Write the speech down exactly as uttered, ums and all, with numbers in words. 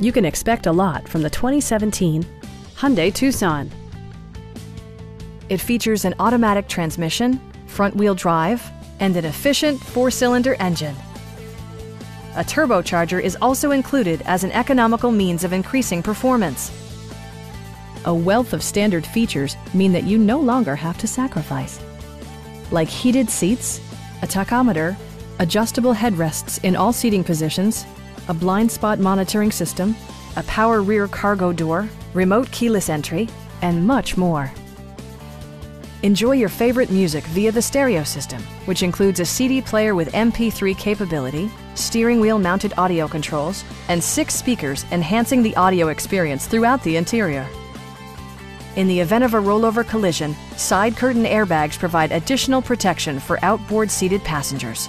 You can expect a lot from the twenty seventeen Hyundai Tucson. It features an automatic transmission, front-wheel drive, and an efficient four-cylinder engine. A turbocharger is also included as an economical means of increasing performance. A wealth of standard features mean that you no longer have to sacrifice, like heated seats, a tachometer, adjustable headrests in all seating positions, a blind spot monitoring system, a power rear cargo door, remote keyless entry, and much more. Enjoy your favorite music via the stereo system, which includes a C D player with M P three capability, steering wheel mounted audio controls, and six speakers enhancing the audio experience throughout the interior. In the event of a rollover collision, side curtain airbags provide additional protection for outboard seated passengers.